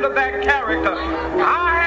Of their character. I